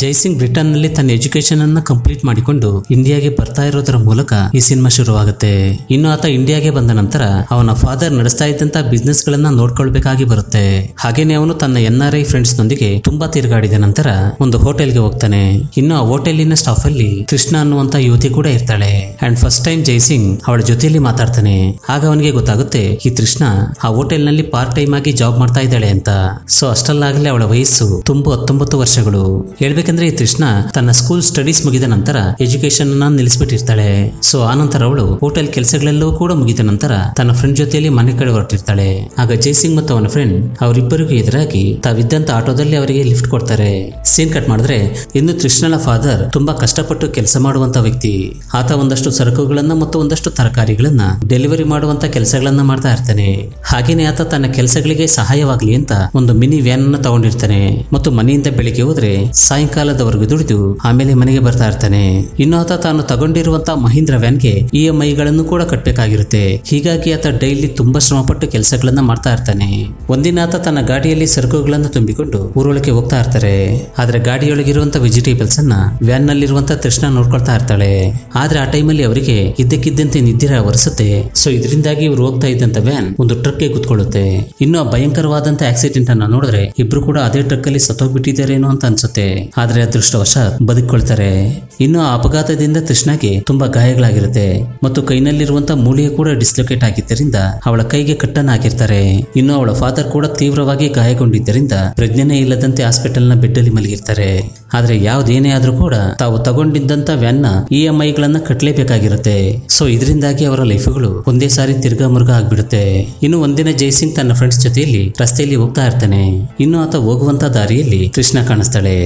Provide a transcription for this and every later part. Jai Singh Britain ನಲ್ಲಿ ತನ್ನ education ಅನ್ನು ಕಂಪ್ಲೀಟ್ ಮಾಡಿಕೊಂಡು ಇಂಡಿಯಾಗೆ ಬರ್ತಾ ಇರೋದರ ಮೂಲಕ ಈ ಸಿನಿಮಾ ಶುರುವಾಗುತ್ತೆ. ಇನ್ನು ಆತ ಇಂಡಿಯಾಗೆ ಬಂದ ನಂತರ ಅವನ ಫಾದರ್ ನಡೆಸ್ತಾ ಇದ್ದಂತ ಬಿಸಿನೆಸ್ ಗಳನ್ನ ನೋಡ್ಕೊಳ್ಬೇಕಾಗಿ ಬರುತ್ತೆ. ಹಾಗೇನೆ ಅವನು ತನ್ನ NRI ಫ್ರೆಂಡ್ಸ್ ನೊಂದಿಗೆ ತುಂಬಾ ತಿರುಗಾಡಿದ ನಂತರ ಒಂದು ಹೋಟೆಲ್ ಗೆ ಹೋಗ್ತಾನೆ. ಇನ್ನು ಆ ಹೋಟೆಲಿನ ಸ್ಟಾಫ್ ಅಲ್ಲಿ ಕೃಷ್ಣ ಅನ್ನುವಂತ ಯುವತಿ ಕೂಡ ಇರ್ತಾಳೆ. ಅಂಡ್ ಫಸ್ಟ್ ಟೈಮ್ ಜೈಸಿಂಗ್ ಅವಳ ಜೊತೆಯಲ್ಲಿ ಮಾತಾಡ್ತಾನೆ. ಆಗ ಅವನಿಗೆ ಗೊತ್ತಾಗುತ್ತೆ ಈ ಕೃಷ್ಣ ಆ ಹೋಟೆಲ್ ನಲ್ಲಿ ಪಾರ್ಟ್ ಟೈಮ್ ಆಗಿ ಜಾಬ್ ಮಾಡ್ತಾ ಇದ್ದಾಳೆ ಅಂತ. ಸೊ ಅಷ್ಟಲ್ಲಾಗಲೇ ಅವಳ ವಯಸ್ಸು ತುಂಬಾ 19 ವರ್ಷಗಳು. ಹೇಳ್ಬೇಕಂದ್ರೆ ಈ ಕೃಷ್ಣ ತನ್ನ ಸ್ಕೂಲ್ ಸ್ಟಡೀಸ್ ಮುಗಿದ ನಂತರ ಎಜುಕೇಶನ್ ಅನ್ನ ನಿಲ್ಲಿಸ್ಬಿಟ್ಟಿರ್ತಾಳೆ. ಸೊ ಆ ನಂತರ ಅವಳು ಹೋಟೆಲ್ ಕೆಲಸಗಳೆಲ್ಲವೂ ಕೂಡ ಮುಗಿದ ನಂತರ ತನ್ನ ಫ್ರೆಂಡ್ ಜೊತೆಯಲ್ಲಿ ಮನೆ ಕಡೆ ಹೊರಟಿರ್ತಾಳೆ. ಆಗ ಜೈಸಿಂಗ್ ಮತ್ತು ಅವನ ಫ್ರೆಂಡ್ ಅವರಿಬ್ಬರಿಗೂ ಎದುರಾಗಿ ತಾವಿದ್ದಂತ ಆಟೋದಲ್ಲಿ ಅವರಿಗೆ ಲಿಫ್ಟ್ ಕೊಡ್ತಾರೆ. ಸೀನ್ ಕಟ್ ಮಾಡಿದ್ರೆ ಇನ್ನು ಕೃಷ್ಣನ ಫಾದರ್ ತುಂಬಾ ಕಷ್ಟಪಟ್ಟು ಕೆಲಸ ಮಾಡುವಂತ ವ್ಯಕ್ತಿ. ಆತ ಒಂದಷ್ಟು ಸರಕುಗಳನ್ನ ಮತ್ತು ಒಂದಷ್ಟು ತರಕಾರಿಗಳನ್ನ ಡೆಲಿವರಿ ಮಾಡುವಂತ ಕೆಲಸಗಳನ್ನ ಮಾಡ್ತಾ ಇರ್ತಾನೆ. ಹಾಗೇನೆ ಆತ ತನ್ನ ಕೆಲಸಗಳಿಗೆ ಸಹಾಯವಾಗ್ಲಿ ಅಂತ ಒಂದು ಮಿನಿ ವ್ಯಾನ್ ಅನ್ನ ತಗೊಂಡಿರ್ತಾನೆ ಮತ್ತು ಮನೆಯಿಂದ ಬೆಳಿಗ್ಗೆ ಹೋದ್ರೆ ಸಾಯಂಕಾಲದವರೆಗೂ ದುಡಿದು ಆಮೇಲೆ ಮನೆಗೆ ಬರ್ತಾ ಇರ್ತಾನೆ. ಇನ್ನು ಆತ ತಾನು ತಗೊಂಡಿರುವಂತಹ ಮಹೀಂದ್ರ ವ್ಯಾನ್ಗೆ EMIಗಳನ್ನು ಕೂಡ ಕಟ್ಟಬೇಕಾಗಿರುತ್ತೆ. ಹೀಗಾಗಿ ಆತ ಡೈಲಿ ತುಂಬಾ ಶ್ರಮಪಟ್ಟು ಕೆಲಸಗಳನ್ನ ಮಾಡ್ತಾ ಇರ್ತಾನೆ. ಒಂದಿನ ಆತ ತನ್ನ ಗಾಡಿಯಲ್ಲಿ ಸರಕುಗಳನ್ನ ತುಂಬಿಕೊಂಡು ಊರೊಳಗೆ ಹೋಗ್ತಾ ಇರ್ತಾರೆ. ಆದ್ರೆ ಗಾಡಿಯೊಳಗಿರುವಂತಹ ವೆಜಿಟೇಬಲ್ಸ್ ಅನ್ನ ವ್ಯಾನ್ ನಲ್ಲಿರುವಂತಹ ಕೃಷ್ಣ ನೋಡ್ಕೊಳ್ತಾ ಇರ್ತಾಳೆ. ಆದ್ರೆ ಆ ಟೈಮಲ್ಲಿ ಅವರಿಗೆ ಇದ್ದಕ್ಕಿದ್ದಂತೆ ನಿದ್ದಿರ ಅವರಿಸುತ್ತೆ. ಸೊ ಇದರಿಂದಾಗಿ ಇವರು ಹೋಗ್ತಾ ಇದ್ದಂತ ವ್ಯಾನ್ ಒಂದು ಟ್ರಕ್ ಗೆ ಕುತ್ಕೊಳ್ಳುತ್ತೆ. ಇನ್ನು ಆ ಭಯಂಕರವಾದಂತ ಆಕ್ಸಿಡೆಂಟ್ ಅನ್ನ ನೋಡಿದ್ರೆ ಇಬ್ರು ಕೂಡ ಅದೇ ಟ್ರಕ್ ಅಲ್ಲಿ ಸತ್ತೋಗ್ಬಿಟ್ಟಿದ್ದಾರೇನೋ ಅಂತ ಅನ್ಸುತ್ತೆ. ಆದ್ರೆ ಅದೃಷ್ಟವಶಾತ್ ಬದುಕೊಳ್ತಾರೆ. ಇನ್ನು ಆ ಅಪಘಾತದಿಂದ ಕೃಷ್ಣಗೆ ತುಂಬಾ ಗಾಯಗಳಾಗಿರುತ್ತೆ ಮತ್ತು ಕೈನಲ್ಲಿರುವಂತಹ ಮೂಳೆಯು ಕೂಡ ಡಿಸ್ಲೊಕೇಟ್ ಆಗಿದ್ದರಿಂದ ಅವಳ ಕೈಗೆ ಕಟ್ಟನ್ನು ಹಾಕಿರ್ತಾರೆ. ಇನ್ನು ಅವಳ ಫಾದರ್ ಕೂಡ ತೀವ್ರವಾಗಿ ಗಾಯಗೊಂಡಿದ್ದರಿಂದ ಪ್ರಜ್ಞೆನೇ ಇಲ್ಲದಂತೆ ಹಾಸ್ಪಿಟಲ್ ನ ಬೆಡ್ ಅಲ್ಲಿ ಮಲಗಿರ್ತಾರೆ. ಆದ್ರೆ ಯಾವ್ದೇನೇ ಆದ್ರೂ ಕೂಡ ತಾವು ತಗೊಂಡಿದ್ದಂತ ವ್ಯಾನ್ ನ EMIಗಳನ್ನ ಕಟ್ಟಲೇಬೇಕಾಗಿರುತ್ತೆ. ಸೊ ಇದರಿಂದಾಗಿ ಅವರ ಲೈಫ್ಗಳು ಒಂದೇ ಸಾರಿ ತಿರ್ಗಾ ಮುರ್ಗ ಆಗ್ಬಿಡುತ್ತೆ. ಇನ್ನು ಒಂದಿನ ಜೈಸಿಂಗ್ ತನ್ನ ಫ್ರೆಂಡ್ಸ್ ಜೊತೆಯಲ್ಲಿ ರಸ್ತೆಯಲ್ಲಿ ಹೋಗ್ತಾ ಇರ್ತಾನೆ. ಇನ್ನು ಆತ ಹೋಗುವಂತ ದಾರಿಯಲ್ಲಿ ಕೃಷ್ಣ ಕಾಣಿಸ್ತಾಳೆ.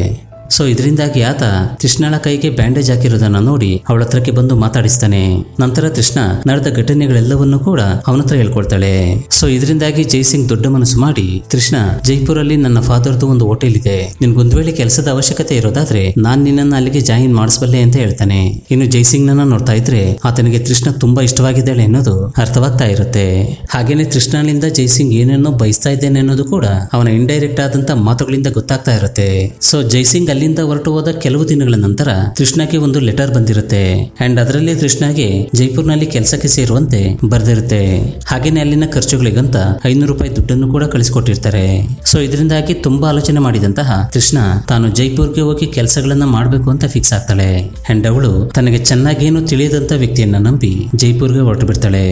ಸೊ ಇದರಿಂದಾಗಿ ಆತ ಕೃಷ್ಣಳ ಕೈಗೆ ಬ್ಯಾಂಡೇಜ್ ಹಾಕಿರೋದನ್ನ ನೋಡಿ ಅವಳ ಹತ್ರಕ್ಕೆ ಬಂದು ಮಾತಾಡಿಸ್ತಾನೆ. ನಂತರ ಕೃಷ್ಣ ನಡೆದ ಘಟನೆಗಳೆಲ್ಲವನ್ನೂ ಕೂಡ ಅವನ ಹತ್ರ ಹೇಳ್ಕೊಳ್ತಾಳೆ. ಸೊ ಇದರಿಂದಾಗಿ ಜೈಸಿಂಗ್ ದೊಡ್ಡ ಮನಸ್ಸು ಮಾಡಿ, ಕೃಷ್ಣ, ಜೈಪುರ್ ಅಲ್ಲಿ ನನ್ನ ಫಾದರ್ದು ಒಂದು ಹೋಟೆಲ್ ಇದೆ, ನಿನ್ಗೊಂದ್ ವೇಳೆ ಕೆಲಸದ ಅವಶ್ಯಕತೆ ಇರೋದಾದ್ರೆ ನಾನ್ ನಿನ್ನ ಅಲ್ಲಿಗೆ ಜಾಯಿನ್ ಮಾಡಿಸಬಲ್ಲೆ ಅಂತ ಹೇಳ್ತಾನೆ. ಇನ್ನು ಜೈಸಿಂಗ್ ನನ್ನ ನೋಡ್ತಾ ಇದ್ರೆ ಆತನಿಗೆ ಕೃಷ್ಣ ತುಂಬಾ ಇಷ್ಟವಾಗಿದ್ದಾಳೆ ಅನ್ನೋದು ಅರ್ಥವಾಗ್ತಾ ಇರುತ್ತೆ. ಹಾಗೇನೆ ಕೃಷ್ಣನಿಂದ ಜೈಸಿಂಗ್ ಏನೇನೋ ಬಯಸ್ತಾ ಇದ್ದೇನೆ ಅನ್ನೋದು ಕೂಡ ಅವನ ಇಂಡೈರೆಕ್ಟ್ ಆದಂತ ಮಾತುಗಳಿಂದ ಗೊತ್ತಾಗ್ತಾ ಇರುತ್ತೆ. ಸೊ ಜೈಸಿಂಗ್ ಅಲ್ಲಿಂದ ಹೊರಟು ಹೋದ ಕೆಲವು ದಿನಗಳ ನಂತರ ಕೃಷ್ಣಗೆ ಒಂದು ಲೆಟರ್ ಬಂದಿರುತ್ತೆ. ಅಂಡ್ ಅದರಲ್ಲಿ ಕೃಷ್ಣಗೆ ಜೈಪುರ್ ನಲ್ಲಿ ಕೆಲಸಕ್ಕೆ ಸೇರುವಂತೆ ಬರ್ದಿರುತ್ತೆ. ಹಾಗೇನೆ ಅಲ್ಲಿನ ಖರ್ಚುಗಳಿಗಂತ $500 ದುಡ್ಡನ್ನು ಕೂಡ ಕಳಿಸಿಕೊಟ್ಟಿರ್ತಾರೆ. ಸೊ ಇದರಿಂದಾಗಿ ತುಂಬಾ ಆಲೋಚನೆ ಮಾಡಿದಂತಹ ಕೃಷ್ಣ ತಾನು ಜೈಪುರ್ಗೆ ಹೋಗಿ ಕೆಲಸಗಳನ್ನ ಮಾಡಬೇಕು ಅಂತ ಫಿಕ್ಸ್ ಆಗ್ತಾಳೆ. ಅಂಡ್ ಅವಳು ತನಗೆ ಚೆನ್ನಾಗೇನು ತಿಳಿಯದಂತ ವ್ಯಕ್ತಿಯನ್ನ ನಂಬಿ ಜೈಪುರ್ಗೆ ಹೊರಟು ಬಿಡ್ತಾಳೆ.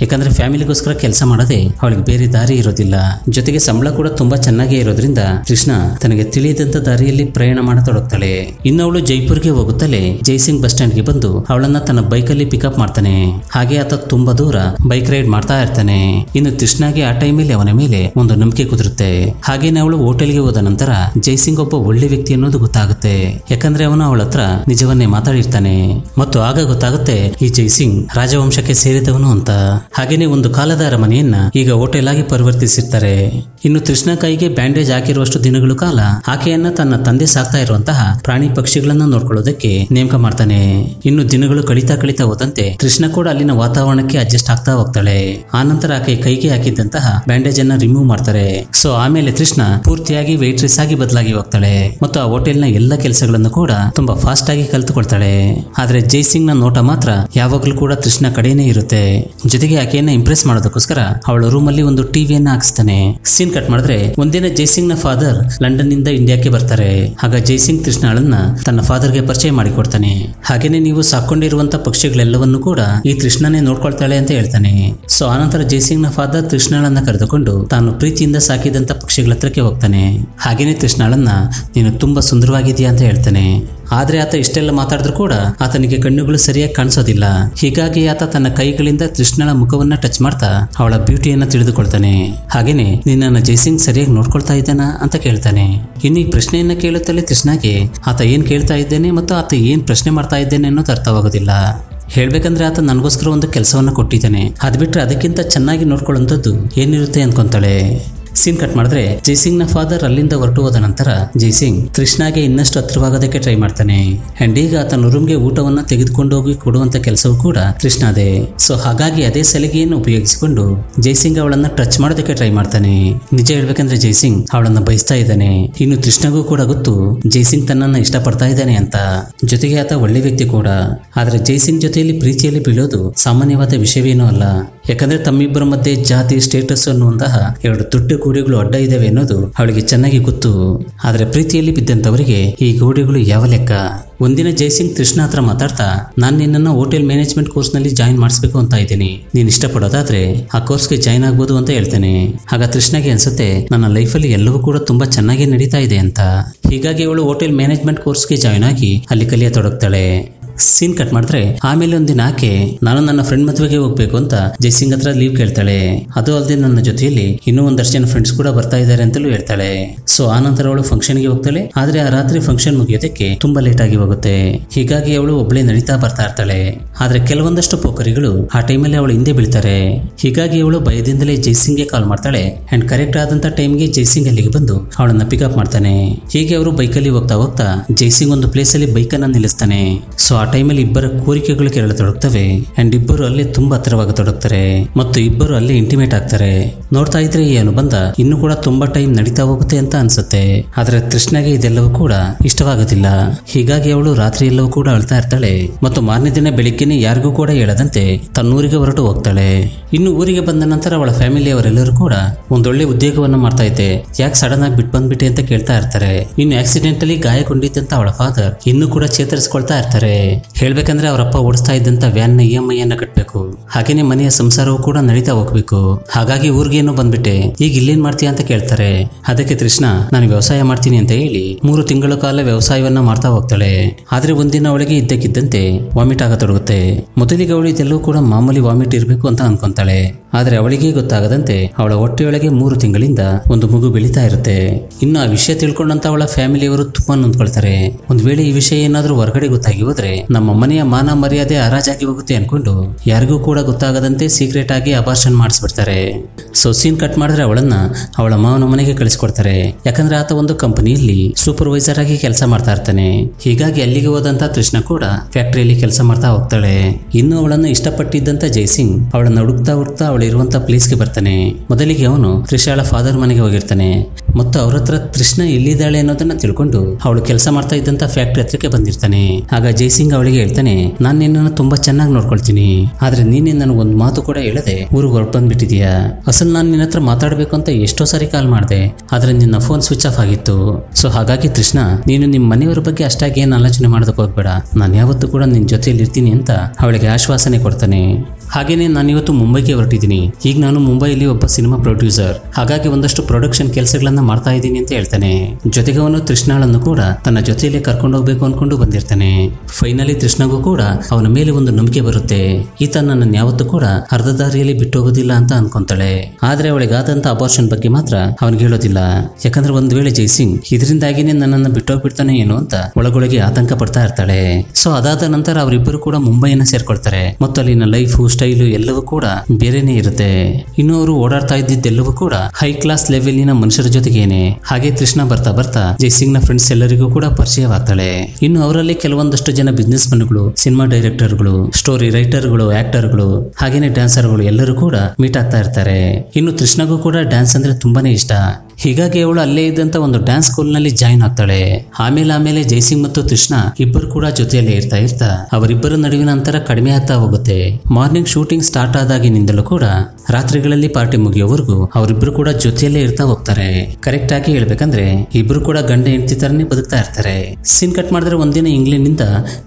ಯಾಕಂದ್ರೆ ಫ್ಯಾಮಿಲಿಗೋಸ್ಕರ ಕೆಲಸ ಮಾಡದೆ ಅವಳಿಗೆ ಬೇರೆ ದಾರಿ ಇರೋದಿಲ್ಲ. ಜೊತೆಗೆ ಸಂಬಳ ಕೂಡ ತುಂಬಾ ಚೆನ್ನಾಗೇ ಇರೋದ್ರಿಂದ ಕೃಷ್ಣ ತನಗೆ ತಿಳಿಯದಂತ ದಾರಿಯಲ್ಲಿ ಪ್ರಯಾಣ ಮಾಡತೊಡಗ್ತಾಳೆ. ಇನ್ನು ಅವಳು ಜೈಪುರ್ಗೆ ಹೋಗುತ್ತಲೇ ಜೈಸಿಂಗ್ ಬಸ್ ಸ್ಟ್ಯಾಂಡ್ ಗೆ ಬಂದು ಅವಳನ್ನ ತನ್ನ ಬೈಕ್ ಅಲ್ಲಿ ಪಿಕಪ್ ಮಾಡ್ತಾನೆ. ಹಾಗೆ ಆತ ತುಂಬಾ ದೂರ ಬೈಕ್ ರೈಡ್ ಮಾಡ್ತಾ ಇರ್ತಾನೆ. ಇನ್ನು ಕೃಷ್ಣಗೆ ಆ ಟೈಮಲ್ಲಿ ಅವನ ಮೇಲೆ ಒಂದು ನಂಬಿಕೆ ಕುದುರುತ್ತೆ. ಹಾಗೇನೆ ಅವಳು ಹೋಟೆಲ್ಗೆ ಹೋದ ನಂತರ ಜೈಸಿಂಗ್ ಒಬ್ಬ ಒಳ್ಳೆ ವ್ಯಕ್ತಿ ಅನ್ನೋದು ಗೊತ್ತಾಗುತ್ತೆ. ಯಾಕಂದ್ರೆ ಅವನು ಅವಳ ಹತ್ರ ನಿಜವನ್ನೇ ಮಾತಾಡಿರ್ತಾನೆ ಮತ್ತು ಆಗ ಗೊತ್ತಾಗುತ್ತೆ ಈ ಜೈಸಿಂಗ್ ರಾಜವಂಶಕ್ಕೆ ಸೇರಿದವನು ಅಂತ. ಹಾಗೇನೆ ಒಂದು ಕಾಲದ ಅರಮನೆಯನ್ನ ಈಗ ಹೋಟೆಲ್ ಆಗಿ ಪರಿವರ್ತಿಸಿರ್ತಾರೆ. ಇನ್ನು ಕೃಷ್ಣ ಕೈಗೆ ಬ್ಯಾಂಡೇಜ್ ಹಾಕಿರುವಷ್ಟು ದಿನಗಳ ಕಾಲ ಆಕೆಯನ್ನ ತನ್ನ ತಂದೆ ಸಾಕ್ತಾ ಇರುವಂತಹ ಪ್ರಾಣಿ ಪಕ್ಷಿಗಳನ್ನ ನೋಡ್ಕೊಳ್ಳೋದಕ್ಕೆ ನೇಮಕ ಮಾಡ್ತಾನೆ. ಇನ್ನು ದಿನಗಳು ಕಳೀತಾ ಹೋದಂತೆ ಕೃಷ್ಣ ಕೂಡ ಅಲ್ಲಿನ ವಾತಾವರಣಕ್ಕೆ ಅಡ್ಜಸ್ಟ್ ಆಗ್ತಾ ಹೋಗ್ತಾಳೆ. ಆನಂತರ ಆಕೆ ಕೈಗೆ ಹಾಕಿದ್ದಂತಹ ಬ್ಯಾಂಡೇಜ್ ಅನ್ನ ರಿಮೂವ್ ಮಾಡ್ತಾರೆ. ಸೊ ಆಮೇಲೆ ಕೃಷ್ಣ ಪೂರ್ತಿಯಾಗಿ ವೇಟ್ರೆಸ್ ಆಗಿ ಬದಲಾಗಿ ಹೋಗ್ತಾಳೆ ಮತ್ತು ಆ ಹೋಟೆಲ್ ನ ಎಲ್ಲಾ ಕೆಲಸಗಳನ್ನು ಕೂಡ ತುಂಬಾ ಫಾಸ್ಟ್ ಆಗಿ ಕಲ್ತುಕೊಳ್ತಾಳೆ. ಆದ್ರೆ ಜೈಸಿಂಗ್ ನ ನೋಟ ಮಾತ್ರ ಯಾವಾಗ್ಲೂ ಕೂಡ ಕೃಷ್ಣ ಕಡೆನೇ ಇರುತ್ತೆ. ಜೊತೆಗೆ ಆಕೆಯನ್ನ ಇಂಪ್ರೆಸ್ ಮಾಡೋದಕ್ಕೋಸ್ಕರ ಅವಳ ರೂಮ್ ಅಲ್ಲಿ ಒಂದು ಟಿವಿಯನ್ನ ಹಾಕಿಸ್ತಾನೆ. ಸೀನ್ ಕಟ್ ಮಾಡಿದ್ರೆ ಒಂದಿನ ಜೈಸಿಂಗ್ ನ ಫಾದರ್ ಲಂಡನ್ ನಿಂದ ಇಂಡಿಯಾಕ್ಕೆ ಬರ್ತಾರೆ. ಆಗ ಜೈಸಿಂಗ್ ಕೃಷ್ಣಳನ್ನ ತನ್ನ ಫಾದರ್ ಗೆ ಪರಿಚಯ ಮಾಡಿಕೊಡ್ತಾನೆ. ಹಾಗೇನೆ ನೀವು ಸಾಕೊಂಡಿರುವಂತಹ ಪಕ್ಷಿಗಳೆಲ್ಲವನ್ನೂ ಕೂಡ ಈ ಕೃಷ್ಣನೇ ನೋಡ್ಕೊಳ್ತಾಳೆ ಅಂತ ಹೇಳ್ತಾನೆ. ಸೊ ಆನಂತರ ಜೈಸಿಂಗ್ ನ ಫಾದರ್ ಕೃಷ್ಣಳನ್ನ ಕರೆದುಕೊಂಡು ತಾನು ಪ್ರೀತಿಯಿಂದ ಸಾಕಿದಂತ ಪಕ್ಷಿಗಳ ಹತ್ರಕ್ಕೆ ಹೋಗ್ತಾನೆ. ಹಾಗೇನೆ ಕೃಷ್ಣಳನ್ನ ನೀನು ತುಂಬಾ ಸುಂದರವಾಗಿದೀಯಾ ಅಂತ ಹೇಳ್ತಾನೆ. ಆದ್ರೆ ಆತ ಇಷ್ಟೆಲ್ಲ ಮಾತಾಡಿದ್ರು ಕೂಡ ಆತನಿಗೆ ಕಣ್ಣುಗಳು ಸರಿಯಾಗಿ ಕಾಣಿಸೋದಿಲ್ಲ. ಹೀಗಾಗಿ ಆತ ತನ್ನ ಕೈಗಳಿಂದ ಕೃಷ್ಣಳ ಮುಖವನ್ನ ಟಚ್ ಮಾಡ್ತಾ ಅವಳ ಬ್ಯೂಟಿಯನ್ನ ತಿಳಿದುಕೊಳ್ತಾನೆ. ಹಾಗೇನೆ ನಿನ್ನ ಜೈಸಿಂಗ್ ಸರಿಯಾಗಿ ನೋಡ್ಕೊಳ್ತಾ ಇದ್ದಾನ ಅಂತ ಕೇಳ್ತಾನೆ. ಇನ್ನು ಈ ಪ್ರಶ್ನೆಯನ್ನ ಕೇಳುತ್ತಲೇ ಕೃಷ್ಣಗೆ ಆತ ಏನ್ ಕೇಳ್ತಾ ಇದ್ದೇನೆ ಮತ್ತು ಆತ ಏನ್ ಪ್ರಶ್ನೆ ಮಾಡ್ತಾ ಇದ್ದೇನೆ ಅನ್ನೋದು ಅರ್ಥವಾಗೋದಿಲ್ಲ. ಹೇಳ್ಬೇಕಂದ್ರೆ ಆತ ನನಗೋಸ್ಕರ ಒಂದು ಕೆಲಸವನ್ನ ಕೊಟ್ಟಿದ್ದಾನೆ, ಅದ್ಬಿಟ್ರೆ ಅದಕ್ಕಿಂತ ಚೆನ್ನಾಗಿ ನೋಡ್ಕೊಳ್ಳುವಂಥದ್ದು ಏನಿರುತ್ತೆ ಅನ್ಕೊಂತಾಳೆ. सीन कट ಮಾಡಿದ್ರೆ ಜೈಸಿಂಗ್ ನ ಫಾದರ್ ಅಲ್ಲಿಂದ ಹೊರಟುಹೋದ ನಂತರ ಜೈಸಿಂಗ್ ಕೃಷ್ಣಗೆ ಇನ್ನಷ್ಟು ಹತ್ರವಾಗೋದಕ್ಕೆ ಟ್ರೈ ಮಾಡ್ತಾನೆ. ಅಂಡ್ ಈಗ ತನ್ನ ರೂಮ್ಗೆ ಊಟವನ್ನ ತೆಗೆದುಕೊಂಡು ಹೋಗಿ ಕೊಡುವಂತ ಕೆಲಸವೂ ಕೂಡ ಕೃಷ್ಣದೇ. ಸೋ ಹಾಗಾಗಿ ಅದೇ ಸಲಿಗೆಯನ್ನು ಉಪಯೋಗಿಸಿಕೊಂಡು ಜೈಸಿಂಗ್ ಅವಳನ್ನ ಟಚ್ ಮಾಡೋದಕ್ಕೆ ಟ್ರೈ ಮಾಡ್ತಾನೆ. ನಿಜ ಹೇಳಬೇಕಂದ್ರೆ ಜೈಸಿಂಗ್ ಅವಳನ್ನ ಬಯಸ್ತಾ ಇದ್ದಾನೆ. ಇನ್ನು ಕೃಷ್ಣಗೂ ಕೂಡ ಗೊತ್ತು ಜೈಸಿಂಗ್ ತನ್ನನ್ನ ಇಷ್ಟಪಡ್ತಾ ಇದ್ದಾನೆ ಅಂತ. ಜೊತೆಗೆ ಆತ ಒಳ್ಳೆ ವ್ಯಕ್ತಿ ಕೂಡ. ಆದರೆ ಜೈಸಿಂಗ್ ಜೊತೆಯಲ್ಲಿ ಪ್ರೀತಿಯಲ್ಲಿ ಬೀಳೋದು ಸಾಮಾನ್ಯವಾದ ವಿಷಯವೇನೂ ಅಲ್ಲ. ಯಾಕಂದ್ರೆ ತಮ್ಮಿಬ್ಬರ ಮಧ್ಯೆ ಜಾತಿ ಸ್ಟೇಟಸ್ ಅನ್ನುವಂತಹ ಎರಡು ದೊಡ್ಡ ಗೋಡೆಗಳು ಅಡ್ಡ ಇದಾವೆ ಅನ್ನೋದು ಅವಳಿಗೆ ಚೆನ್ನಾಗಿ ಗೊತ್ತು. ಆದರೆ ಪ್ರೀತಿಯಲ್ಲಿ ಬಿದ್ದಂತವರಿಗೆ ಈ ಗೋಡೆಗಳು ಯಾವ ಲೆಕ್ಕ. ಒಂದಿನ ಜೈಸಿಂಗ್ ಕೃಷ್ಣ ಹತ್ರ ಮಾತಾಡ್ತಾ, ನಾನು ನಿನ್ನನ್ನು ಹೋಟೆಲ್ ಮ್ಯಾನೇಜ್ಮೆಂಟ್ ಕೋರ್ಸ್ ನಲ್ಲಿ ಜಾಯಿನ್ ಮಾಡಿಸ್ಬೇಕು ಅಂತ ಇದ್ದೀನಿ, ನೀನ್ ಇಷ್ಟಪಡೋದಾದ್ರೆ ಆ ಕೋರ್ಸ್ಗೆ ಜಾಯಿನ್ ಆಗ್ಬೋದು ಅಂತ ಹೇಳ್ತೇನೆ. ಆಗ ಕೃಷ್ಣಗೆ ಅನ್ಸುತ್ತೆ ನನ್ನ ಲೈಫಲ್ಲಿ ಎಲ್ಲವೂ ಕೂಡ ತುಂಬಾ ಚೆನ್ನಾಗಿ ನಡೀತಾ ಇದೆ ಅಂತ. ಹೀಗಾಗಿ ಅವಳು ಹೋಟೆಲ್ ಮ್ಯಾನೇಜ್ಮೆಂಟ್ ಕೋರ್ಸ್ಗೆ ಜಾಯಿನ್ ಆಗಿ ಅಲ್ಲಿ ಕಲಿಯತೊಡಗ್ತಾಳೆ. सीन कट ಮಾಡಿದ್ರೆ ಆಮೇಲೆ ಒಂದಿನ ಆಕೆ ನಾನು ನನ್ನ ಫ್ರೆಂಡ್ ಮದುವೆಗೆ ಹೋಗಬೇಕು ಅಂತ ಜೈಸಿಂಗ್ ಹತ್ರ ಲೀವ್ ಕೇಳ್ತಾಳೆ. ಅದು ಅಲ್ಲದೆ ನನ್ನ ಜೊತೆಯಲ್ಲಿ ಇನ್ನೂ ಒಂದಷ್ಟು ಜನ ಫ್ರೆಂಡ್ಸ್ ಕೂಡ ಬರ್ತಾ ಇದ್ದಾರೆ ಅಂತಲೂ ಹೇಳ್ತಾಳೆ. ಸೋ ಆ ನಂತರ ಅವಳು ಫಂಕ್ಷನ್ ಗೆ ಹೋಗ್ತಾಳೆ. ಆದರೆ ಆ ರಾತ್ರಿ ಫಂಕ್ಷನ್ ಮುಗಿಯೋದಕ್ಕೆ ತುಂಬಾ ಲೇಟ್ ಆಗಿ ಹೋಗುತ್ತೆ. ಹೀಗಾಗಿ ಅವಳು ಒಬ್ಬಳೇ ನಡೀತಾ ಬರ್ತಾ ಇರ್ತಾಳೆ. ಆದರೆ ಕೆಲವೊಂದಷ್ಟು ಪೋಕರಿಗಳು ಆ ಟೈಮಲ್ಲಿ ಅವಳು ಹಿಂದೆ ಬೀಳ್ತಾರೆ. ಹೀಗಾಗಿ ಅವಳು ಭಯದಿಂದಲೇ ಜೈಸಿಂಗ್ ಗೆ ಕಾಲ್ ಮಾಡ್ತಾಳೆ. ಅಂಡ್ ಕರೆಕ್ಟ್ ಆದಂತ ಟೈಮ್ಗೆ ಜೈಸಿಂಗ್ ಅಲ್ಲಿಗೆ ಬಂದು ಅವಳನ್ನ ಪಿಕಪ್ ಮಾಡ್ತಾನೆ. ಹೀಗೆ ಅವರು ಬೈಕಲ್ಲಿ ಹೋಗ್ತಾ ಹೋಗ್ತಾ ಜೈಸಿಂಗ್ ಒಂದು ಪ್ಲೇಸ್ ಅಲ್ಲಿ ಬೈಕ್ ಅನ್ನ ನಿಲ್ಲಿಸ್ತಾನೆ. ಸೋ ಟೈಮಲ್ಲಿ ಇಬ್ಬರ ಕೋರಿಕೆಗಳು ಕೆರಳತೊಡಗ್ತವೆ. ಅಂಡ್ ಇಬ್ಬರು ಅಲ್ಲಿ ತುಂಬಾ ಹತ್ತಿರವಾಗತೊಡಗ್ತಾರೆ ಮತ್ತು ಇಬ್ಬರು ಅಲ್ಲಿ ಇಂಟಿಮೇಟ್ ಆಗ್ತಾರೆ. ನೋಡ್ತಾ ಇದ್ರೆ ಈ ಅನುಬಂಧ ಇನ್ನು ಕೂಡ ತುಂಬಾ ಟೈಮ್ ನಡೀತಾ ಹೋಗುತ್ತೆ ಅಂತ ಅನ್ಸುತ್ತೆ. ಆದ್ರೆ ಕೃಷ್ಣಗೆ ಇದೆಲ್ಲವೂ ಕೂಡ ಇಷ್ಟವಾಗೋದಿಲ್ಲ. ಹೀಗಾಗಿ ಅವಳು ರಾತ್ರಿ ಎಲ್ಲವೂ ಕೂಡ ಅಳ್ತಾ ಇರ್ತಾಳೆ ಮತ್ತು ಮಾರನೇ ದಿನ ಬೆಳಿಗ್ಗೆನೆ ಯಾರಿಗೂ ಕೂಡ ಹೇಳದಂತೆ ತನ್ನೂರಿಗೆ ಹೊರಟು ಹೋಗ್ತಾಳೆ. ಇನ್ನು ಊರಿಗೆ ಬಂದ ನಂತರ ಅವಳ ಫ್ಯಾಮಿಲಿಯವರೆಲ್ಲರೂ ಕೂಡ ಒಂದೊಳ್ಳೆ ಉದ್ಯೋಗವನ್ನು ಮಾಡ್ತಾ ಇದ್ದೆ, ಯಾಕೆ ಸಡನ್ ಆಗಿ ಬಿಟ್ಟು ಬಂದ್ಬಿಟ್ಟೆ ಅಂತ ಕೇಳ್ತಾ ಇರ್ತಾರೆ. ಇನ್ನು ಆಕ್ಸಿಡೆಂಟ್ ಅಲ್ಲಿ ಗಾಯಗೊಂಡಿದ್ದಂತ ಅವಳ ಫಾದರ್ ಇನ್ನೂ ಕೂಡ ಚೇತರಿಸಿಕೊಳ್ತಾ ಇರ್ತಾರೆ. ಹೇಳ್ಬೇಕಂದ್ರೆ ಅವರಪ್ಪ ಓಡಿಸ್ತಾ ಇದ್ದಂತ ವ್ಯಾನ್ ನ EMI ಅನ್ನ ಕಟ್ಟಬೇಕು, ಹಾಗೇನೆ ಮನೆಯ ಸಂಸಾರವೂ ಕೂಡ ನಡೀತಾ ಹೋಗ್ಬೇಕು. ಹಾಗಾಗಿ ಊರ್ಗೇನು ಬಂದ್ಬಿಟ್ಟೆ, ಈಗ ಇಲ್ಲೇನ್ ಮಾಡ್ತೀಯ ಅಂತ ಕೇಳ್ತಾರೆ. ಅದಕ್ಕೆ ಕೃಷ್ಣ ನಾನು ವ್ಯವಸಾಯ ಮಾಡ್ತೀನಿ ಅಂತ ಹೇಳಿ 3 ತಿಂಗಳ ಕಾಲ ವ್ಯವಸಾಯವನ್ನ ಮಾಡ್ತಾ ಹೋಗ್ತಾಳೆ. ಆದ್ರೆ ಒಂದಿನ ಅವಳಿಗೆ ಇದ್ದಕ್ಕಿದ್ದಂತೆ ವಾಮಿಟ್ ಆಗತೊಡಗುತ್ತೆ. ಮೊದಲಿಗೆ ಅವಳು ಇದೆಲ್ಲವೂ ಕೂಡ ಮಾಮೂಲಿ ವಾಮಿಟ್ ಇರಬೇಕು ಅಂತ ಅನ್ಕೊಂತಾಳೆ. ಆದ್ರೆ ಅವಳಿಗೆ ಗೊತ್ತಾಗದಂತೆ ಅವಳ ಹೊಟ್ಟೆಯೊಳಗೆ 3 ತಿಂಗಳಿಂದ ಒಂದು ಮಗು ಬೆಳೀತಾ ಇರುತ್ತೆ. ಇನ್ನು ಆ ವಿಷಯ ತಿಳ್ಕೊಂಡಂತ ಅವಳ ಫ್ಯಾಮಿಲಿಯವರು ತುಂಬಾ ನೊಂದ್ಕೊಳ್ತಾರೆ. ಒಂದ್ ವೇಳೆ ಈ ವಿಷಯ ಏನಾದ್ರೂ ಹೊರಗಡೆ ಗೊತ್ತಾಗಿ ಹೋದ್ರೆ ನಮ್ಮ ಮನೆಯ ಮಾನ ಮರ್ಯಾದೆ ಹರಾಜಾಗಿ ಹೋಗುತ್ತೆ ಅನ್ಕೊಂಡು ಯಾರಿಗೂ ಕೂಡ ಗೊತ್ತಾಗದಂತೆ ಸೀಕ್ರೆಟ್ ಆಗಿ ಅಬಾರ್ಷನ್ ಮಾಡಿಸ್ಬಿಡ್ತಾರೆ. ಸೊ ಸೀನ್ ಕಟ್ ಮಾಡಿದ್ರೆ ಅವಳನ್ನ ಅವಳ ಮಾವನ ಮನೆಗೆ ಕಳಿಸ್ಕೊಡ್ತಾರೆ. ಯಾಕಂದ್ರೆ ಆತ ಒಂದು ಕಂಪನಿಯಲ್ಲಿ ಸೂಪರ್ವೈಸರ್ ಆಗಿ ಕೆಲಸ ಮಾಡ್ತಾ ಇರ್ತಾನೆ. ಹೀಗಾಗಿ ಅಲ್ಲಿಗೆ ಹೋದಂತ ಕೃಷ್ಣ ಕೂಡ ಫ್ಯಾಕ್ಟರಿಯಲ್ಲಿ ಕೆಲಸ ಮಾಡ್ತಾ ಹೋಗ್ತಾಳೆ. ಇನ್ನು ಅವಳನ್ನು ಇಷ್ಟಪಟ್ಟಿದ್ದಂತ ಜೈಸಿಂಗ್ ಅವಳನ್ನ ಹುಡುಕ್ತಾ ಹುಡುಕ್ತಾ ಅವಳಿರುವಂತ ಪ್ಲೇಸ್ಗೆ ಬರ್ತಾನೆ. ಮೊದಲಿಗೆ ಅವನು ತ್ರಿಷಾಳ ಫಾದರ್ ಮನೆಗೆ ಹೋಗಿರ್ತಾನೆ ಮತ್ತು ಅವ್ರ ಹತ್ರ ಕೃಷ್ಣ ಎಲ್ಲಿದ್ದಾಳೆ ಅನ್ನೋದನ್ನ ತಿಳ್ಕೊಂಡು ಅವಳು ಕೆಲಸ ಮಾಡ್ತಾ ಇದ್ದಂತ ಫ್ಯಾಕ್ಟರಿ ಹತ್ರಕ್ಕೆ ಬಂದಿರ್ತಾನೆ. ಆಗ ಜೈಸಿಂಗ್ ಅವಳಿಗೆ ಹೇಳ್ತಾನೆ, ನಾನು ನಿನ್ನನ್ನು ತುಂಬಾ ಚೆನ್ನಾಗಿ ನೋಡ್ಕೊಳ್ತೀನಿ, ಆದ್ರೆ ನೀನೇ ನನಗೆ ಒಂದು ಮಾತು ಕೂಡ ಹೇಳದೆ ಊರಿಗೆ ಹೊರಟು ಬಂದ್ಬಿಟ್ಟಿದೀಯಾ. ಅಸಲ್ ನಾನು ನಿನ್ನ ಹತ್ರ ಮಾತಾಡ್ಬೇಕು ಅಂತ ಎಷ್ಟೋ ಸಾರಿ ಕಾಲ್ ಮಾಡಿದೆ, ಆದ್ರೆ ನಿನ್ನ ಫೋನ್ ಸ್ವಿಚ್ ಆಫ್ ಆಗಿತ್ತು. ಸೊ ಹಾಗಾಗಿ ಕೃಷ್ಣ ನೀನು ನಿಮ್ಮ ಮನೆಯವರ ಬಗ್ಗೆ ಅಷ್ಟಾಗಿ ಏನು ಆಲೋಚನೆ ಮಾಡೋದಕ್ಕೆ ಹೋಗ್ಬೇಡ, ನಾನು ಯಾವತ್ತೂ ಕೂಡ ನಿನ್ನ ಜೊತೆಯಲ್ಲಿ ಇರ್ತೀನಿ ಅಂತ ಅವಳಿಗೆ ಆಶ್ವಾಸನೆ ಕೊಡ್ತಾನೆ. ಹಾಗೇನೆ ನಾನಿವತ್ತು ಮುಂಬೈಗೆ ಹೊರಟಿದ್ದೀನಿ, ಈಗ ನಾನು ಮುಂಬೈಯಲ್ಲಿ ಒಬ್ಬ ಸಿನಿಮಾ ಪ್ರೊಡ್ಯೂಸರ್, ಹಾಗಾಗಿ ಒಂದಷ್ಟು ಪ್ರೊಡಕ್ಷನ್ ಕೆಲಸಗಳನ್ನ ಮಾಡ್ತಾ ಇದ್ದೀನಿ ಅಂತ ಹೇಳ್ತಾನೆ. ಜೊತೆಗೆ ಅವನು ಕೃಷ್ಣಳನ್ನು ಕೂಡ ತನ್ನ ಜೊತೆಯಲ್ಲೇ ಕರ್ಕೊಂಡು ಹೋಗ್ಬೇಕು ಅನ್ಕೊಂಡು ಬಂದಿರ್ತಾನೆ. ಫೈನಲಿ ಕೃಷ್ಣಗೂ ಕೂಡ ಅವನ ಮೇಲೆ ಒಂದು ನಂಬಿಕೆ ಬರುತ್ತೆ, ಈತ ನನ್ನನ್ನು ಯಾವತ್ತೂ ಕೂಡ ಅರ್ಧ ದಾರಿಯಲ್ಲಿ ಬಿಟ್ಟು ಹೋಗೋದಿಲ್ಲ ಅಂತ ಅನ್ಕೊಂತಾಳೆ. ಆದ್ರೆ ಅವಳಿಗಾದಂತ ಅಬಾರ್ಷನ್ ಬಗ್ಗೆ ಮಾತ್ರ ಅವನಿಗೆ ಹೇಳೋದಿಲ್ಲ. ಯಾಕಂದ್ರೆ ಒಂದ್ ವೇಳೆ ಜೈಸಿಂಗ್ ಇದರಿಂದಾಗಿನೇ ನನ್ನನ್ನು ಬಿಟ್ಟೋಗ್ಬಿಡ್ತಾನೆ ಏನು ಅಂತ ಒಳಗೊಳಗೆ ಆತಂಕ ಪಡ್ತಾ ಇರ್ತಾಳೆ. ಸೊ ಅದಾದ ನಂತರ ಅವರಿಬ್ಬರು ಕೂಡ ಮುಂಬೈನ ಸೇರ್ಕೊಳ್ತಾರೆ ಮತ್ತು ಅಲ್ಲಿನ ಲೈಫು ಸ್ಟೈಲು ಎಲ್ಲವೂ ಕೂಡ ಬೇರೆನೆ ಇರುತ್ತೆ. ಇನ್ನು ಅವರು ಓಡಾಡ್ತಾ ಇದ್ದಿದ್ದೆಲ್ಲವೂ ಕೂಡ ಹೈ ಕ್ಲಾಸ್ ಲೆವೆಲಿನ ಮನುಷ್ಯರ ಜೊತೆಗೇನೆ. ಹಾಗೆ ಕೃಷ್ಣ ಬರ್ತಾ ಬರ್ತಾ ಜೈಸಿಂಗ್ ನ ಫ್ರೆಂಡ್ಸ್ ಎಲ್ಲರಿಗೂ ಕೂಡ ಪರಿಚಯವಾಗ್ತಾಳೆ. ಇನ್ನು ಅವರಲ್ಲಿ ಕೆಲವೊಂದಷ್ಟು ಜನ ಬಿಸ್ನೆಸ್ ಮೆನ್ ಗಳು, ಸಿನಿಮಾ ಡೈರೆಕ್ಟರ್ ಗಳು, ಸ್ಟೋರಿ ರೈಟರ್ ಗಳು, ಆಕ್ಟರ್ ಗಳು, ಹಾಗೇನೆ ಡ್ಯಾನ್ಸರ್ ಗಳು ಎಲ್ಲರೂ ಕೂಡ ಮೀಟ್ ಆಗ್ತಾ ಇರ್ತಾರೆ. ಇನ್ನು ಕೃಷ್ಣಗೂ ಕೂಡ ಡ್ಯಾನ್ಸ್ ಅಂದ್ರೆ ತುಂಬಾನೇ ಇಷ್ಟ. ಹೀಗಾಗಿ ಅವಳು ಅಲ್ಲೇ ಇದ್ದಂತ ಒಂದು ಡ್ಯಾನ್ಸ್ ಸ್ಕೂಲ್ ನಲ್ಲಿ ಜಾಯಿನ್ ಆಗ್ತಾಳೆ. ಆಮೇಲೆ ಜೈಸಿಂಗ್ ಮತ್ತು ಕೃಷ್ಣ ಇಬ್ಬರು ಕೂಡ ಜೊತೆಯಲ್ಲೇ ಇರ್ತಾ ಅವರಿಬ್ಬರ ನಡುವಿನ ಅಂತರ ಕಡಿಮೆ ಆಗ್ತಾ ಹೋಗುತ್ತೆ. ಮಾರ್ನಿಂಗ್ ಶೂಟಿಂಗ್ ಸ್ಟಾರ್ಟ್ ಆದಾಗಿನಿಂದಲೂ ಕೂಡ ರಾತ್ರಿಗಳಲ್ಲಿ ಪಾರ್ಟಿ ಮುಗಿಯೋವರೆಗೂ ಅವರಿಬ್ರು ಕೂಡ ಜೊತೆಯಲ್ಲೇ ಇರ್ತಾ ಹೋಗ್ತಾರೆ. ಕರೆಕ್ಟ್ ಆಗಿ ಹೇಳ್ಬೇಕಂದ್ರೆ ಇಬ್ರು ಕೂಡ ಗಂಡ ಹೆಂಡತಿ ತರನೇ ಬದುಕ್ತಾ ಇರ್ತಾರೆ. ಸೀನ್ ಕಟ್ ಮಾಡಿದ್ರೆ ಒಂದಿನ ಇಂಗ್ಲೆಂಡ್ ನಿಂದ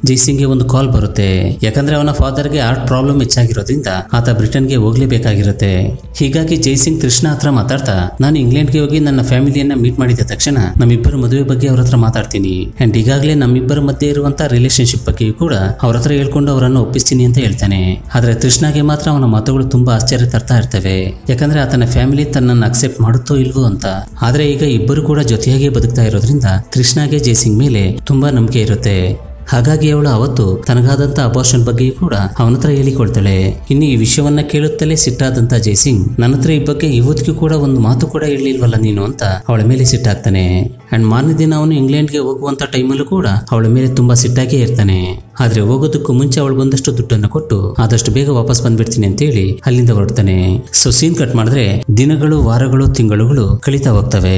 ಜೈಸಿಂಗ್ ಗೆ ಒಂದು ಕಾಲ್ ಬರುತ್ತೆ. ಯಾಕಂದ್ರೆ ಅವನ ಫಾದರ್ ಗೆ ಹಾರ್ಟ್ ಪ್ರಾಬ್ಲಮ್ ಹೆಚ್ಚಾಗಿರೋದ್ರಿಂದ ಆತ ಬ್ರಿಟನ್ ಗೆ ಹೋಗ್ಲೇಬೇಕಾಗಿರುತ್ತೆ. ಹೀಗಾಗಿ ಜೈಸಿಂಗ್ ಕೃಷ್ಣ ಹತ್ರ ಮಾತಾಡ್ತಾ, ನಾನು ಇಂಗ್ಲೆಂಡ್ ಗೆ ಹೋಗಿ ನನ್ನ ಫ್ಯಾಮಿಲಿಯನ್ನ ಮೀಟ್ ಮಾಡಿದ ತಕ್ಷಣ ನಮ್ಮಿಬ್ಬರ ಮದುವೆ ಬಗ್ಗೆ ಅವ್ರ ಹತ್ರ ಮಾತಾಡ್ತೀನಿ. ಅಂಡ್ ಈಗಾಗಲೇ ನಮ್ಮಿಬ್ಬರ ಮಧ್ಯೆ ಇರುವಂತಹ ರಿಲೇಶನ್ಶಿಪ್ ಬಗ್ಗೆ ಕೂಡ ಅವ್ರ ಹತ್ರ ಹೇಳ್ಕೊಂಡು ಅವರನ್ನು ಒಪ್ಪಿಸ್ತೀನಿ ಅಂತ ಹೇಳ್ತಾನೆ. ಆದ್ರೆ ಕೃಷ್ಣಗೆ ಮಾತ್ರ ಅವನ ಮಾತುಗಳು ತುಂಬಾ ಆಶ್ಚರ್ಯ ತರ್ತಾ ಇರ್ತವೆ. ಯಾಕಂದ್ರೆ ಆತನ ಫ್ಯಾಮಿಲಿ ತನ್ನನ್ನು ಅಕ್ಸೆಪ್ಟ್ ಮಾಡುತ್ತೋ ಇಲ್ವೋ ಅಂತ. ಆದ್ರೆ ಈಗ ಇಬ್ಬರು ಕೂಡ ಜೊತೆಯಾಗಿ ಬದುಕ್ತಾ ಇರೋದ್ರಿಂದ ಕೃಷ್ಣಗೆ ಜೈಸಿಂಗ್ ಮೇಲೆ ತುಂಬಾ ನಂಬಿಕೆ ಇರುತ್ತೆ. ಹಾಗಾಗಿ ಅವಳು ಅವತ್ತು ತನಗಾದಂತ ಅಬಾರ್ಷನ್ ಬಗ್ಗೆಯೂ ಕೂಡ ಅವನತ್ರ ಹೇಳಿಕೊಳ್ತಾಳೆ. ಇನ್ನು ಈ ವಿಷಯವನ್ನ ಕೇಳುತ್ತಲೇ ಸಿಟ್ಟಾದಂತ ಜಯಸಿಂಗ್, ನನ್ನತ್ರ ಈ ಬಗ್ಗೆ ಇವತ್ತಿಗೂ ಕೂಡ ಒಂದು ಮಾತು ಕೂಡ ಹೇಳಲಿಲ್ವಲ್ಲ ನೀನು ಅಂತ ಅವಳ ಮೇಲೆ ಸಿಟ್ಟಾಗ್ತಾನೆ. ಅಂಡ್ ಮಾರನೇ ದಿನ ಅವನು ಇಂಗ್ಲೆಂಡ್ ಗೆ ಹೋಗುವಂತ ಟೈಮಲ್ಲೂ ಕೂಡ ಅವಳ ಮೇಲೆ ತುಂಬಾ ಸಿಟ್ಟಾಗಿ ಇರ್ತಾನೆ. ಆದ್ರೆ ಹೋಗೋದಕ್ಕೂ ಮುಂಚೆ ಅವಳು ಒಂದಷ್ಟು ದುಡ್ಡನ್ನು ಕೊಟ್ಟು ಆದಷ್ಟು ಬೇಗ ವಾಪಸ್ ಬಂದ್ಬಿಡ್ತೀನಿ ಅಂತ ಹೇಳಿ ಅಲ್ಲಿಂದ ಹೊರಡ್ತಾನೆ. ಸೊ ಸೀನ್ ಕಟ್ ಮಾಡಿದ್ರೆ ದಿನಗಳು, ವಾರಗಳು, ತಿಂಗಳುಗಳು ಕಳೀತಾ ಹೋಗ್ತವೆ.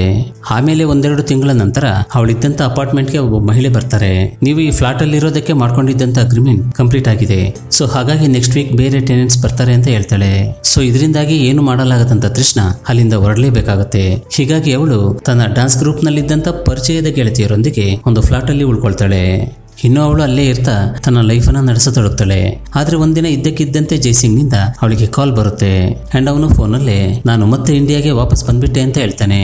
ಆಮೇಲೆ ಒಂದೆರಡು ತಿಂಗಳ ನಂತರ ಅವಳಿದ್ದಂತ ಅಪಾರ್ಟ್ಮೆಂಟ್ ಗೆ ಒಬ್ಬ ಮಹಿಳೆ ಬರ್ತಾರೆ. ನೀವು ಈ ಫ್ಲಾಟ್ ಅಲ್ಲಿ ಇರೋದಕ್ಕೆ ಮಾಡ್ಕೊಂಡಿದ್ದಂತ ಅಗ್ರಿಮೆಂಟ್ ಕಂಪ್ಲೀಟ್ ಆಗಿದೆ, ಸೊ ಹಾಗಾಗಿ ನೆಕ್ಸ್ಟ್ ವೀಕ್ ಬೇರೆ ಟೆನೆಂಟ್ಸ್ ಬರ್ತಾರೆ ಅಂತ ಹೇಳ್ತಾಳೆ. ಸೊ ಇದರಿಂದಾಗಿ ಏನು ಮಾಡಲಾಗದಂತ ತೃಷ್ಣ ಅಲ್ಲಿಂದ ಹೊರಡಲೇಬೇಕಾಗತ್ತೆ. ಹೀಗಾಗಿ ಅವಳು ತನ್ನ ಡ್ಯಾನ್ಸ್ ಗ್ರೂಪ್ ನಲ್ಲಿದ್ದಂತ ಪರಿಚಯದ ಗೆಳತಿಯರೊಂದಿಗೆ ಒಂದು ಫ್ಲಾಟ್ ಅಲ್ಲಿ ಉಳ್ಕೊಳ್ತಾಳೆ. ಇನ್ನು ಅವಳು ಅಲ್ಲೇ ಇರ್ತಾ ತನ್ನ ಲೈಫ್ ಅನ್ನ ನಡೆಸತೊಡಗ್ತಾಳೆ. ಆದ್ರೆ ಒಂದಿನ ಇದ್ದಕ್ಕಿದ್ದಂತೆ ಜಯಸಿಂಗ್ ನಿಂದ ಅವಳಿಗೆ ಕಾಲ್ ಬರುತ್ತೆ. ಅಂಡ್ ಅವನು ಫೋನ್ ಅಲ್ಲೇ ನಾನು ಮತ್ತೆ ಇಂಡಿಯಾಗೆ ವಾಪಸ್ ಬಂದ್ಬಿಟ್ಟೆ ಅಂತ ಹೇಳ್ತಾನೆ.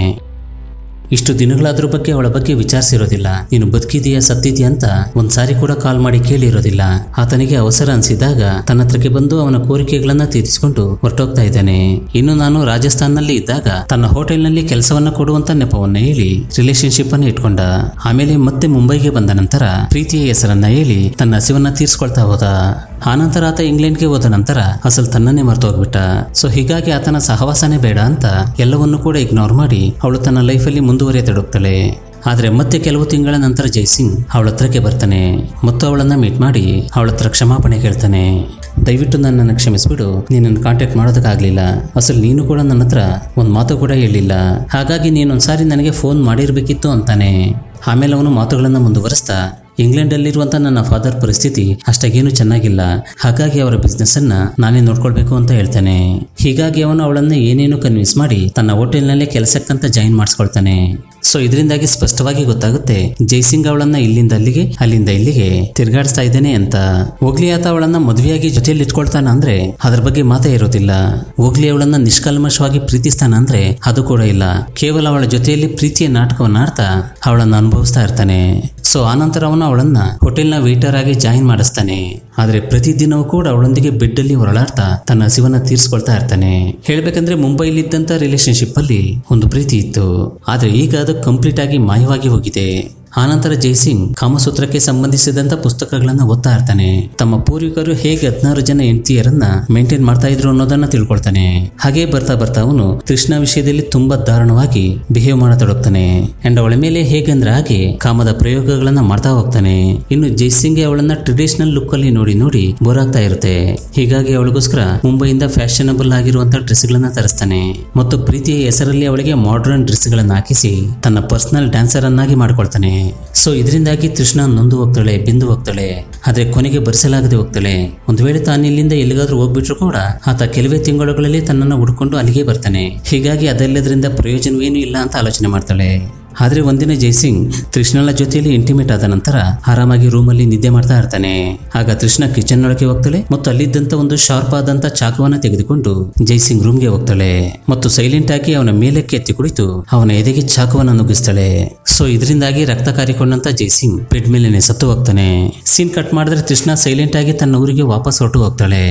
ಇಷ್ಟು ದಿನಗಳಾದ್ರ ಬಗ್ಗೆ ಅವಳ ಬಗ್ಗೆ ವಿಚಾರಿಸಿರೋದಿಲ್ಲ, ನೀನು ಬದುಕಿದೀಯಾ ಸತ್ತಿದೀಯಾ ಅಂತ ಒಂದ್ಸಾರಿ ಕೂಡ ಕಾಲ್ ಮಾಡಿ ಕೇಳಿರೋದಿಲ್ಲ. ಆತನಿಗೆ ಅವಸರ ಅನ್ಸಿದಾಗ ತನ್ನ ಹತ್ರಕ್ಕೆ ಬಂದು ಅವನ ಕೋರಿಕೆಗಳನ್ನ ತೀರಿಸಿಕೊಂಡು ಹೊರಟೋಗ್ತಾ ಇದ್ದಾನೆ. ಇನ್ನು ನಾನು ರಾಜಸ್ಥಾನ್ನಲ್ಲಿ ಇದ್ದಾಗ ತನ್ನ ಹೋಟೆಲ್ನಲ್ಲಿ ಕೆಲಸವನ್ನ ಕೊಡುವಂತ ನೆಪವನ್ನ ಹೇಳಿ ರಿಲೇಶನ್ಶಿಪ್ ಅನ್ನ ಇಟ್ಕೊಂಡ. ಆಮೇಲೆ ಮತ್ತೆ ಮುಂಬೈಗೆ ಬಂದ ನಂತರ ಪ್ರೀತಿಯ ಹೆಸರನ್ನ ಹೇಳಿ ತನ್ನ ಹಸಿವನ್ನ ತೀರಿಸ್ಕೊಳ್ತಾ ಹೋದ. ಆನಂತರ ಆತ ಇಂಗ್ಲೆಂಡ್ಗೆ ಹೋದ ನಂತರ ಅಸಲ್ ತನ್ನನ್ನೇ ಮರ್ತೋಗ್ಬಿಟ್ಟ. ಸೊ ಹೀಗಾಗಿ ಆತನ ಸಹವಾಸನೇ ಬೇಡ ಅಂತ ಎಲ್ಲವನ್ನೂ ಕೂಡ ಇಗ್ನೋರ್ ಮಾಡಿ ಅವಳು ತನ್ನ ಲೈಫಲ್ಲಿ ಮುಂದುವರಿಯತೊಡಗ್ತಾಳೆ. ಆದ್ರೆ ಮತ್ತೆ ಕೆಲವು ತಿಂಗಳ ನಂತರ ಜಯಸಿಂಗ್ ಅವಳ ಹತ್ರಕ್ಕೆ ಬರ್ತಾನೆ ಮತ್ತು ಅವಳನ್ನ ಮೀಟ್ ಮಾಡಿ ಅವಳ ಹತ್ರ ಕ್ಷಮಾಪಣೆ ಕೇಳ್ತಾನೆ. ದಯವಿಟ್ಟು ನನ್ನನ್ನು ಕ್ಷಮಿಸ್ಬಿಡು, ನೀನನ್ನು ಕಾಂಟ್ಯಾಕ್ಟ್ ಮಾಡೋದಕ್ಕಾಗ್ಲಿಲ್ಲ, ಅಸಲು ನೀನು ಕೂಡ ನನ್ನ ಹತ್ರ ಒಂದು ಮಾತು ಕೂಡ ಹೇಳಿಲ್ಲ, ಹಾಗಾಗಿ ನೀನೊಂದ್ಸಾರಿ ನನಗೆ ಫೋನ್ ಮಾಡಿರ್ಬೇಕಿತ್ತು ಅಂತಾನೆ. ಆಮೇಲೆ ಅವನು ಮಾತುಗಳನ್ನು ಮುಂದುವರಿಸ್ತಾ ಇಂಗ್ಲೆಂಡ್ ಅಲ್ಲಿರುವಂತ ನನ್ನ ಫಾದರ್ ಪರಿಸ್ಥಿತಿ ಅಷ್ಟಾಗೇನು ಚೆನ್ನಾಗಿಲ್ಲ, ಹಾಗಾಗಿ ಅವರ ಬಿಸ್ನೆಸ್ ಅನ್ನ ನಾನೇ ನೋಡ್ಕೊಳ್ಬೇಕು ಅಂತ ಹೇಳ್ತಾನೆ. ಹೀಗಾಗಿ ಅವನು ಅವಳನ್ನ ಏನೇನು ಕನ್ವಿನ್ಸ್ ಮಾಡಿ ತನ್ನ ಹೋಟೆಲ್ನಲ್ಲೇ ಕೆಲಸಕ್ಕಂತ ಜಾಯಿನ್ ಮಾಡಿಸ್ಕೊಳ್ತಾನೆ. ಸೊ ಇದರಿಂದಾಗಿ ಸ್ಪಷ್ಟವಾಗಿ ಗೊತ್ತಾಗುತ್ತೆ ಜಯಸಿಂಗ್ ಅವಳನ್ನ ಇಲ್ಲಿಂದ ಅಲ್ಲಿಗೆ, ಅಲ್ಲಿಂದ ಇಲ್ಲಿಗೆ ತಿರ್ಗಾಡಿಸ್ತಾ ಇದ್ದಾನೆ ಅಂತ. ಹೋಗ್ಲಿ ಆತ ಅವಳನ್ನ ಮದುವೆಯಾಗಿ ಜೊತೆಯಲ್ಲಿ ಇಟ್ಕೊಳ್ತಾನ ಅಂದ್ರೆ ಅದ್ರ ಬಗ್ಗೆ ಮಾತೇ ಇರೋದಿಲ್ಲ. ಹೋಗ್ಲಿ ಅವಳನ್ನ ನಿಷ್ಕಲ್ಮಶವಾಗಿ ಪ್ರೀತಿಸ್ತಾನ ಅಂದ್ರೆ ಅದು ಕೂಡ ಇಲ್ಲ. ಕೇವಲ ಅವಳ ಜೊತೆಯಲ್ಲಿ ಪ್ರೀತಿಯ ನಾಟಕವನ್ನು ಆಡ್ತಾ ಅವಳನ್ನ ಅನುಭವಿಸ್ತಾ ಇರ್ತಾನೆ. ಸೊ ಆನಂತರ ಅವನು ಅವಳನ್ನ ಹೋಟೆಲ್ನ ವೇಟರ್ ಆಗಿ ಜಾಯಿನ್ ಮಾಡಿಸ್ತಾನೆ. ಆದ್ರೆ ಪ್ರತಿದಿನವೂ ಕೂಡ ಅವಳೊಂದಿಗೆ ಬೆಡ್ ಅಲ್ಲಿ ಹೊರಳಾಡ್ತಾ ತನ್ನ ಹಸಿವನ್ನ ತೀರಿಸ್ಕೊಳ್ತಾ ಇರ್ತಾನೆ. ಹೇಳ್ಬೇಕಂದ್ರೆ ಮುಂಬೈಲಿ ಇದ್ದಂತ ರಿಲೇಶನ್ಶಿಪ್ ಅಲ್ಲಿ ಒಂದು ಪ್ರೀತಿ ಇತ್ತು, ಆದ್ರೆ ಈಗ ಅದು ಕಂಪ್ಲೀಟ್ ಆಗಿ ಮಾಯವಾಗಿ ಹೋಗಿದೆ. ಆನಂತರ ಜಯಸಿಂಗ್ ಕಾಮಸೂತ್ರಕ್ಕೆ ಸಂಬಂಧಿಸಿದಂತ ಪುಸ್ತಕಗಳನ್ನ ಓದ್ತಾ ಇರ್ತಾನೆ. ತಮ್ಮ ಪೂರ್ವಿಕರು ಹೇಗೆ 16 ಜನ ಹೆಂಡತಿಯರನ್ನ ಮೇಂಟೈನ್ ಮಾಡ್ತಾ ಇದ್ರು ಅನ್ನೋದನ್ನ ತಿಳ್ಕೊಳ್ತಾನೆ. ಹಾಗೆ ಬರ್ತಾ ಬರ್ತಾ ಅವನು ಕೃಷ್ಣ ವಿಷಯದಲ್ಲಿ ತುಂಬಾ ದಾರುಣವಾಗಿ ಬಿಹೇವ್ ಮಾಡತೊಡಗ್ತಾನೆ. ಅಂಡ್ ಅವಳ ಮೇಲೆ ಹೇಗಂದ್ರೆ ಹಾಗೆ ಕಾಮದ ಪ್ರಯೋಗಗಳನ್ನ ಮಾಡ್ತಾ ಹೋಗ್ತಾನೆ. ಇನ್ನು ಜಯಸಿಂಗ್ಗೆ ಅವಳನ್ನ ಟ್ರೆಡಿಷನಲ್ ಲುಕ್ ಅಲ್ಲಿ ನೋಡಿ ನೋಡಿ ಬೋರಾಗ್ತಾ ಇರುತ್ತೆ. ಹೀಗಾಗಿ ಅವಳಿಗೋಸ್ಕರ ಮುಂಬೈಯಿಂದ ಫ್ಯಾಷನಬಲ್ ಆಗಿರುವಂತ ಡ್ರೆಸ್ ಗಳನ್ನ ತರಿಸ್ತಾನೆ ಮತ್ತು ಪ್ರೀತಿಯ ಹೆಸರಲ್ಲಿ ಅವಳಿಗೆ ಮಾಡರ್ನ್ ಡ್ರೆಸ್ ಗಳನ್ನ ಹಾಕಿಸಿ ತನ್ನ ಪರ್ಸನಲ್ ಡ್ಯಾನ್ಸರ್ ಅನ್ನಾಗಿ ಮಾಡ್ಕೊಳ್ತಾನೆ. ಸೊ ಇದರಿಂದಾಗಿ ತೃಷ್ಣ ನೊಂದು ಹೋಗ್ತಾಳೆ, ಬಿಂದು ಹೋಗ್ತಾಳೆ. ಆದ್ರೆ ಕೊನೆಗೆ ಬರೆಸಲಾಗದೆ ಹೋಗ್ತಾಳೆ. ಒಂದ್ ವೇಳೆ ತಾನು ಇಲ್ಲಿಂದ ಎಲ್ಲಿಗಾದ್ರೂ ಹೋಗ್ಬಿಟ್ರು ಕೂಡ ಆತ ಕೆಲವೇ ತಿಂಗಳುಗಳಲ್ಲಿ ತನ್ನನ್ನು ಹುಡ್ಕೊಂಡು ಅಲ್ಲಿಗೆ ಬರ್ತಾನೆ. ಹೀಗಾಗಿ ಅದೆಲ್ಲದರಿಂದ ಪ್ರಯೋಜನವೇನು ಇಲ್ಲ ಅಂತ ಆಲೋಚನೆ ಮಾಡ್ತಾಳೆ. ಆದ್ರೆ ಒಂದಿನ ಜಯಸಿಂಗ್ ತೃಷ್ಣಳ ಜೊತೆಯಲ್ಲಿ ಇಂಟಿಮೇಟ್ ಆದ ನಂತರ ಆರಾಮಾಗಿ ರೂಮ್ ಅಲ್ಲಿ ನಿದ್ದೆ ಮಾಡ್ತಾ ಇರ್ತಾನೆ. ಆಗ ತೃಷ್ಣ ಕಿಚನ್ ಒಳಗೆ ಹೋಗ್ತಾಳೆ ಮತ್ತು ಅಲ್ಲಿದ್ದಂತ ಒಂದು ಶಾರ್ಪ್ ಆದಂತ ಚಾಕುವನ್ನ ತೆಗೆದುಕೊಂಡು ಜಯಸಿಂಗ್ ರೂಮ್ ಗೆ ಹೋಗ್ತಾಳೆ ಮತ್ತು ಸೈಲೆಂಟ್ ಆಗಿ ಅವನ ಮೇಲೆ ಎತ್ತಿ ಕುಳಿತು ಅವನ ಎದೆಗೆ ಚಾಕುವನ್ನ ನುಗ್ಗಿಸ್ತಾಳೆ. ಸೊ ಇದರಿಂದಾಗಿ ರಕ್ತ ಕಾರಿಕೊಂಡಂತ ಜಯಸಿಂಗ್ ಬೆಡ್ ಮೇಲೆನೆ ಸತ್ತು ಹೋಗ್ತಾನೆ. ಸೀನ್ ಕಟ್ ಮಾಡಿದ್ರೆ ತೃಷ್ಣ ಸೈಲೆಂಟ್ ಆಗಿ ತನ್ನ ಊರಿಗೆ ವಾಪಸ್ ಹೊರಟು ಹೋಗ್ತಾಳೆ.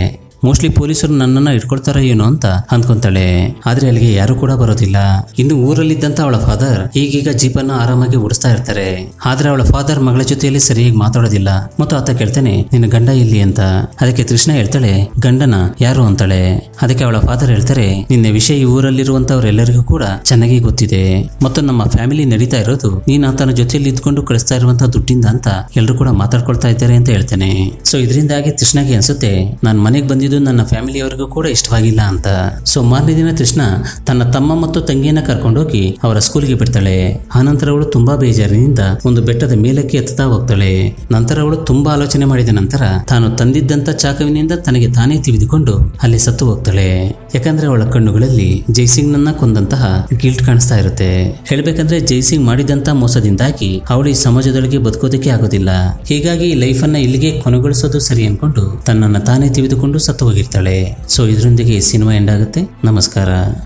ಮೋಸ್ಟ್ಲಿ ಪೊಲೀಸರು ನನ್ನನ್ನ ಇಟ್ಕೊಳ್ತಾರ ಏನೋ ಅಂತ ಅಂದ್ಕೊಂತಾಳೆ. ಆದ್ರೆ ಅಲ್ಲಿಗೆ ಯಾರು ಕೂಡ ಬರೋದಿಲ್ಲ. ಇನ್ನು ಊರಲ್ಲಿದ್ದಂತ ಅವಳ ಫಾದರ್ ಈಗೀಗ ಜೀಪನ್ನ ಆರಾಮಾಗಿ ಓಡಿಸ್ತಾ ಇರ್ತಾರೆ. ಆದ್ರೆ ಅವಳ ಫಾದರ್ ಮಗಳ ಜೊತೆಯಲ್ಲಿ ಸರಿಯಾಗಿ ಮಾತಾಡೋದಿಲ್ಲ ಮತ್ತು ಆತ ಕೇಳ್ತಾನೆ ನಿನ್ನ ಗಂಡ ಎಲ್ಲಿ ಅಂತ. ಅದಕ್ಕೆ ತೃಷ್ಣ ಹೇಳ್ತಾಳೆ ಗಂಡನ ಯಾರು ಅಂತಾಳೆ. ಅದಕ್ಕೆ ಅವಳ ಫಾದರ್ ಹೇಳ್ತಾರೆ ನಿನ್ನ ವಿಷಯ ಈ ಊರಲ್ಲಿರುವಂತವ್ರೆಲ್ಲರಿಗೂ ಕೂಡ ಚೆನ್ನಾಗಿ ಗೊತ್ತಿದೆ ಮತ್ತು ನಮ್ಮ ಫ್ಯಾಮಿಲಿ ನಡೀತಾ ಇರೋದು ನೀನ್ ಆತನ ಜೊತೆಯಲ್ಲಿ ಇದ್ಕೊಂಡು ಕಳಿಸ್ತಾ ಇರುವಂತ ದುಡ್ಡಿಂದ ಅಂತ ಎಲ್ಲರೂ ಕೂಡ ಮಾತಾಡ್ಕೊಳ್ತಾ ಇದ್ದಾರೆ ಅಂತ ಹೇಳ್ತಾನೆ. ಸೊ ಇದರಿಂದಾಗಿ ತೃಷ್ಣಗೆ ಅನ್ಸುತ್ತೆ ನಾನು ಮನೆಗೆ ಬಂದಿದ್ದು ನನ್ನ ಫ್ಯಾಮಿಲಿಯವರಿಗೂ ಕೂಡ ಇಷ್ಟವಾಗಿಲ್ಲ ಅಂತ. ಸೊ ಮಾರನೇ ದಿನ ತೃಷ್ಣ ತನ್ನ ತಮ್ಮ ಮತ್ತು ತಂಗಿಯನ್ನ ಕರ್ಕೊಂಡೋಗಿ ಅವರ ಸ್ಕೂಲ್ಗೆ ಬಿಡ್ತಾಳೆ. ಆನಂತರ ಅವಳು ತುಂಬಾ ಬೇಜಾರಿನಿಂದ ಒಂದು ಬೆಟ್ಟದ ಮೇಲಕ್ಕೆ ಎತ್ತಾ ಹೋಗ್ತಾಳೆ. ನಂತರ ಅವಳು ತುಂಬಾ ಆಲೋಚನೆ ಮಾಡಿದ ನಂತರ ತಾನು ತಂದಿದ್ದಂತ ಚಾಕುವಿನಿಂದ ತನಗೆ ತಾನೇ ತಿಳಿದುಕೊಂಡು ಅಲ್ಲಿ ಸತ್ತು ಹೋಗ್ತಾಳೆ. ಯಾಕಂದ್ರೆ ಅವಳ ಕಣ್ಣುಗಳಲ್ಲಿ ಜಯಸಿಂಗ್ ನನ್ನ ಕೊಂದಂತಹ ಗಿಲ್ಟ್ ಕಾಣಿಸ್ತಾ ಇರುತ್ತೆ. ಹೇಳ್ಬೇಕಂದ್ರೆ ಜಯಸಿಂಗ್ ಮಾಡಿದಂತ ಮೋಸದಿಂದಾಗಿ ಅವಳು ಈ ಸಮಾಜದೊಳಗೆ ಬದುಕೋದಕ್ಕೆ ಆಗೋದಿಲ್ಲ. ಹೀಗಾಗಿ ಲೈಫ್ ಅನ್ನ ಇಲ್ಲಿಗೆ ಕೊನೆಗೊಳಿಸೋದು ಸರಿ ಅನ್ಕೊಂಡು ತನ್ನನ್ನು ತಾನೇ ತಿಳಿದುಕೊಂಡು ಸತ್ತು ಹೋಗಿರ್ತಾಳೆ. ಸೊ ಇದರೊಂದಿಗೆ ಸಿನಿಮಾ ಎಂಡ್ ಆಗುತ್ತೆ. ನಮಸ್ಕಾರ.